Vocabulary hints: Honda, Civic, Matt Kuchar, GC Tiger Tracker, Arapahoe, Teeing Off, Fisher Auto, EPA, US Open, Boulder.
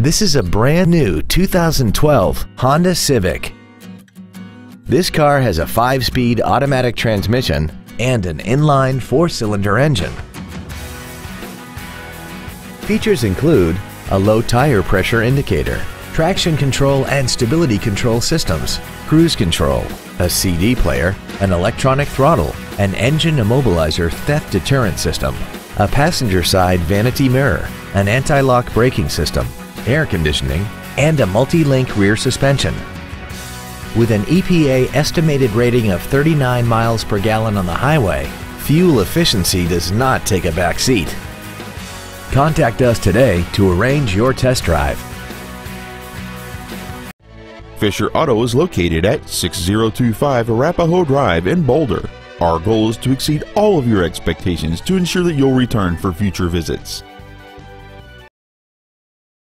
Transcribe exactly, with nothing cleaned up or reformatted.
This is a brand new two thousand twelve Honda Civic. This car has a five-speed automatic transmission and an inline four-cylinder engine. Features include a low tire pressure indicator, traction control and stability control systems, cruise control, a C D player, an electronic throttle, an engine immobilizer theft deterrent system, a passenger side vanity mirror, an anti-lock braking system, air conditioning, and a multi-link rear suspension. With an E P A estimated rating of thirty-nine miles per gallon on the highway, fuel efficiency does not take a back seat. Contact us today to arrange your test drive. Fisher Auto is located at six zero two five Arapahoe Drive in Boulder. Our goal is to exceed all of your expectations to ensure that you'll return for future visits.